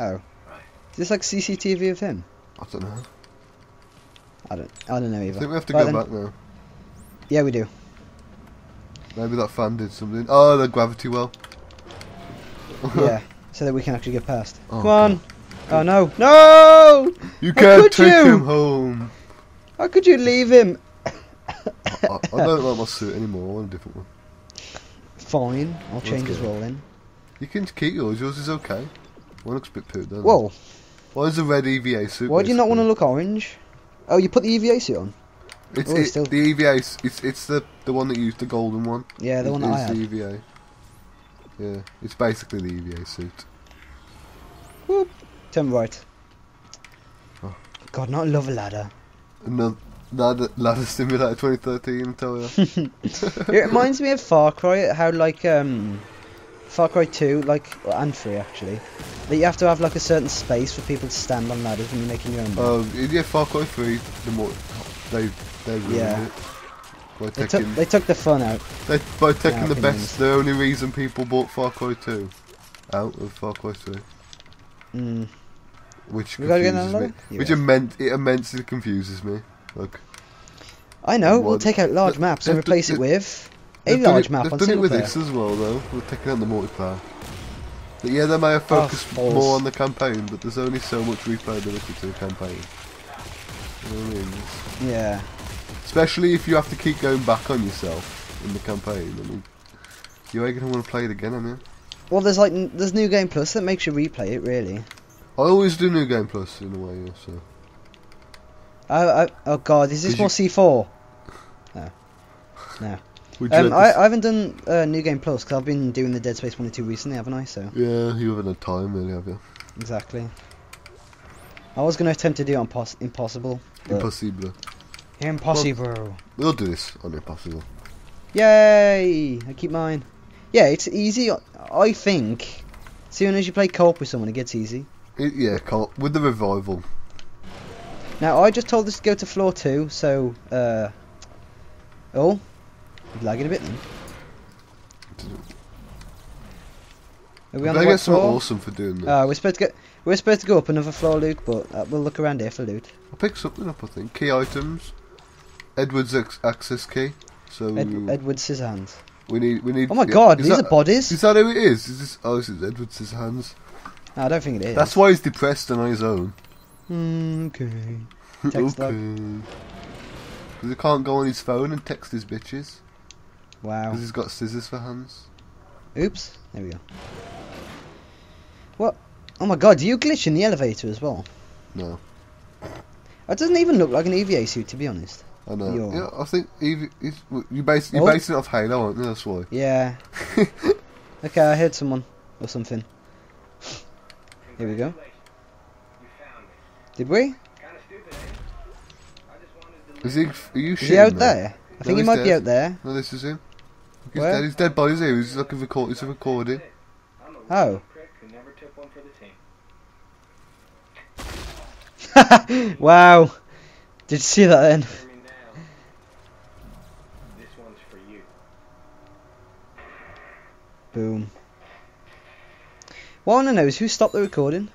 Oh. Right. Is this like CCTV of him? I don't know. I don't know either. I think we have to go back now. Yeah, we do. Maybe that fan did something. Oh, the gravity well. Yeah, so that we can actually get past. Oh, come on. God. Oh no. No! You can't take him home. How could you leave him? I don't like my suit anymore. I want a different one. Fine. I'll change his role then. You can keep yours. Yours is okay. One looks a bit poo, doesn't it? Whoa. Why is the red EVA suit? Why do you not want to look orange? Oh, you put the EVA suit on? It's the EVA. It's the one that you used, the golden one. Yeah, the one that I had. It's the EVA. Yeah, it's basically the EVA suit. Whoop. Turn right. Oh. God, not love a ladder. No, ladder simulator 2013. Tell you. It reminds me of Far Cry. How like Far Cry 2, like and 3 actually, that you have to have like a certain space for people to stand on ladders when you're making your own. Oh yeah, Far Cry 3. The more they ruined it. They took the fun out. By taking the best, the only reason people bought Far Cry 2 out of Far Cry 3. Mm. Which confuses me. It immensely confuses me. Look. I know. We'll take out large maps and replace it with a large map on single player. They've done it with this as well, though. We're taking out the multiplayer. But yeah, they may have focused more on the campaign, but there's only so much replayability to the campaign. You know what I mean? Yeah. Especially if you have to keep going back on yourself in the campaign. I mean, you ain't gonna want to play it again, I mean. Well, there's like New Game Plus that makes you replay it, really. I always do New Game Plus in a way, also. Oh God, is this more C4? No, no. I haven't done New Game Plus because I've been doing the Dead Space 1 and 2 recently, haven't I? So. Yeah, you haven't had time, really, have you? Exactly. I was going to attempt to do it on Impossible. Impossible. Impossible. Well, we'll do this on Impossible. Yay! I keep mine. Yeah, it's easy. I think as soon as you play co-op with someone, it gets easy. Yeah, co-op with the revival. Now I just told this to go to floor 2, so oh, I'm lagging a bit then. Are we on the white floor? Awesome for doing this. We're supposed to go up another floor, Luke, but we'll look around here for loot. I'll pick something up, I think. Key items. Edward's access key. So Edward's his hands. We need. Oh my God! These are bodies. Is that who it is? Is this? Oh, this is Edward's hands. No, I don't think it is. That's why he's depressed and on his own. Okay. Text okay. Because he can't go on his phone and text his bitches. Wow. Because he's got scissors for hands. Oops. There we go. What? Oh my God! Do you glitch in the elevator as well? No. That doesn't even look like an EVA suit, to be honest. I know. Yeah, I think you're basing it off Halo, aren't you? That's why. Yeah. Okay, I heard someone or something. Here we go. Did we? Is he out there? I think he might be out there. No, this is him. He's dead. His dead body's here. He's like he's recording. Oh. Wow. Did you see that then? Boom. What I want to know is who stopped the recording?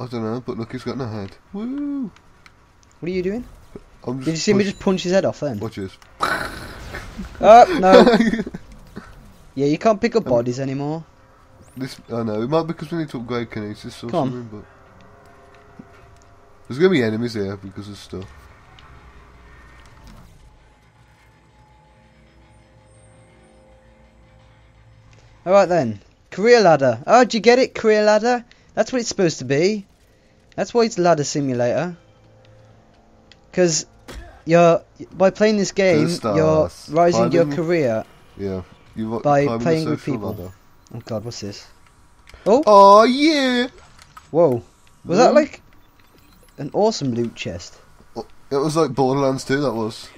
I don't know, but look, he's got no head. Woo! What are you doing? Did you see me just punch his head off then? Watch this. Oh, no. Yeah, you can't pick up bodies anymore. I know, it might be because we need to upgrade kinesis or something, but... There's going to be enemies here because of stuff. Alright then, career ladder. Oh, did you get it, career ladder? That's what it's supposed to be. That's why it's ladder simulator. Because by playing this game, you're rising your career. Yeah. By playing with people. Ladder. Oh God, what's this? Oh. Oh yeah. Whoa. Was that like an awesome loot chest? It was like Borderlands 2. That was.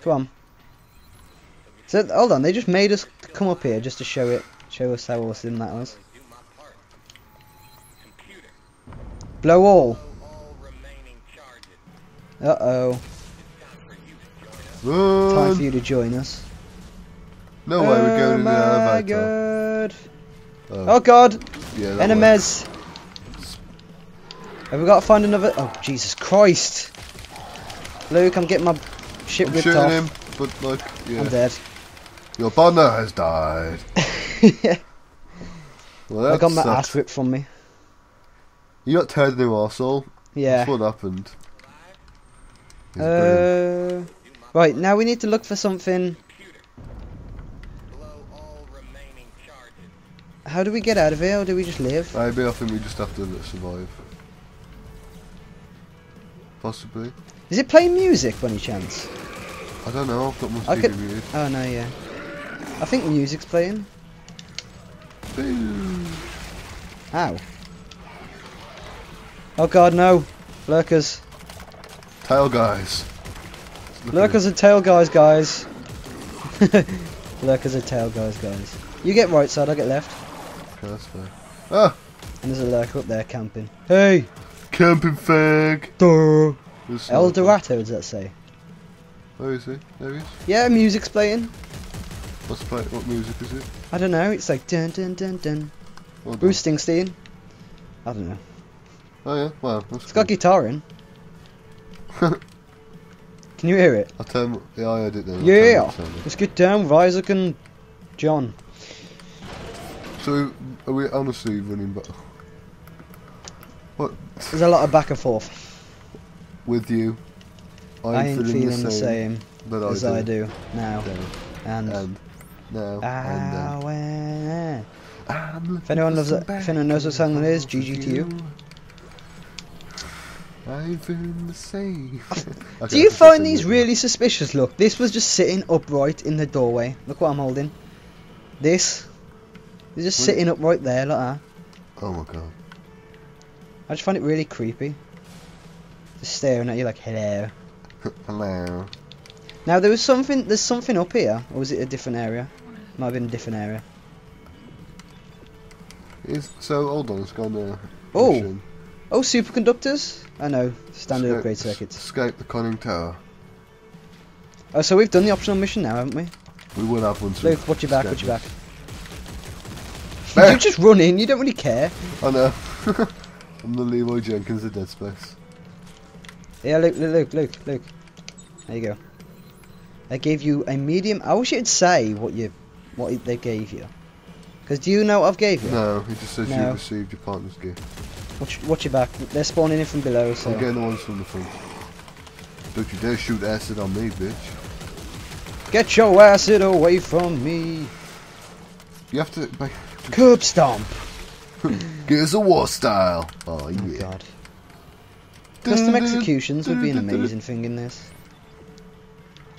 Come on. So hold on, they just made us come up here just to show us how awesome that was. Blow all. Uh-oh. Time for you to join us. No way, we're going to the elevator. Oh God. Oh God. Yeah, enemies! Have we got to find another? Oh, Jesus Christ! Luke, I'm getting my shit ripped off. I'm shooting him, but like, yeah. I'm dead. Your partner has died. Yeah. Well, I got my ass ripped from me. You got turned into an arsehole. Yeah. That's what happened. Right, now we need to look for something. How do we get out of here, or do we just live? Maybe I think we just have to survive. Possibly. Is it playing music by any chance? I don't know, I've got my TV muted. Oh no, yeah. I think music's playing. Boom. Ow. Oh god, no. Lurkers. Tail guys. Lurkers are tail guys, guys. Lurkers are tail guys, guys. You get right side, I get left. Okay, that's fair. Ah! And there's a lurker up there camping. Hey! Camping fag! Duh! El Dorado, does that say? Oh, is he? There he is. Yeah, music's playing. What's playing? What music is it? I don't know, it's like dun dun dun dun. Well Bruce Stingstein. I don't know. Oh yeah, wow. That's it's cool. Got guitar in. Can you hear it? I turn, yeah, I heard it then. Yeah! Let's get down with Isaac and John. So, are we honestly running back? What? There's a lot of back and forth. With you. I ain't feeling the same as I do now. And now. And then. If anyone loves it, if anyone knows what song it is, GG to you. I've been the same. Okay, do you find these really suspicious? Look, this was just sitting upright in the doorway. Look what I'm holding. This is just sitting upright there like that. Oh my god. I just find it really creepy. Just staring at you like, hello. Hello. Now there was something, there's something up here. Or was it a different area? Might have been a different area. It's, so hold on, it's gone there. Oh! Oh, superconductors? I know, standard upgrade circuits. Escape the conning tower. Oh, so we've done the optional mission now, haven't we? We will have one. Luke, watch your back, watch your back. You just run in, you don't really care. I know. I'm the Leroy Jenkins of Dead Space. Yeah, Luke, Luke, Luke, Luke. There you go. I gave you a medium. I wish it'd say what they gave you. Because do you know what I've gave you? No, it just says you received your partner's gift. Watch your back. They're spawning in from below, so... I'm getting the ones from the front. Don't you dare shoot acid on me, bitch. Get your acid away from me. You have to... Curb stomp! Gears of War style! Oh, yeah. Oh, God. Custom executions would be an amazing thing in this.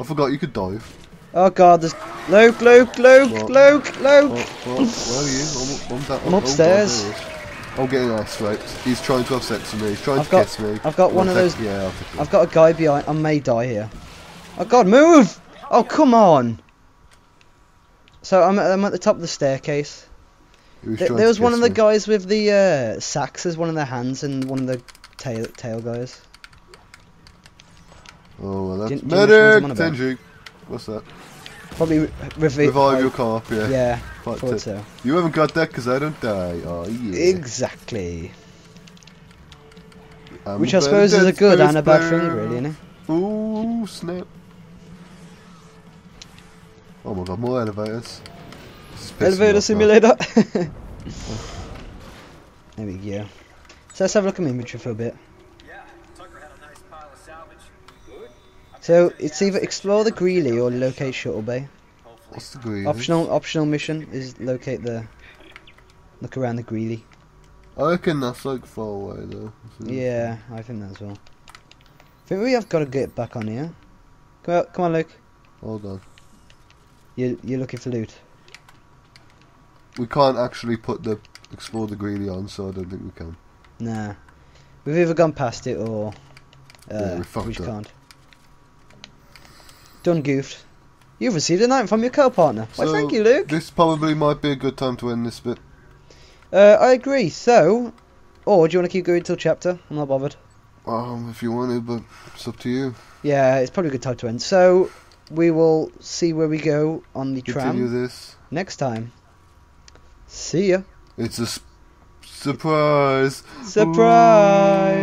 I forgot you could dive. Oh, God, there's... Luke, Luke, Luke, what? Luke, Luke! What? Where are you? I'm upstairs. I'm getting ass raped. He's trying to have sex with me. He's trying to kiss me. I've got one of those. Yeah, I've got a guy behind. I may die here. Oh God, move! Oh come on! So I'm at the top of the staircase. There was one of the guys with the sacks as one of their hands and one of the tail guys. Oh, well, that's medic. Tenji, what's that? Probably revive your car up, yeah. Yeah, thought so. You haven't got that because I don't die. Oh, yeah. Exactly. Which I suppose is a good and a bad thing, really, isn't it? Ooh, snap. Oh my god, more elevators. Elevator simulator. There we go. So let's have a look at my inventory for a bit. So it's either explore the Greeley or locate Shuttle Bay. What's the Greeley? Optional mission is locate the look around the Greeley. I reckon that's like far away though. Yeah, I think that as well. I think we have got to get back on here. Come on, Luke. Hold on. You're looking for loot. We can't actually put the explore the Greeley on, so I don't think we can. Nah, we've either gone past it or we just can't. Done goofed. You've received a note from your co-partner. So, why thank you, Luke. This probably might be a good time to end this bit. I agree. So, or do you want to keep going till chapter? I'm not bothered. If you want to, but it's up to you. Yeah, it's probably a good time to end. So, we will see where we go on the tram. Continue this. Next time. See ya. It's a... Surprise! Surprise!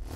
Ooh.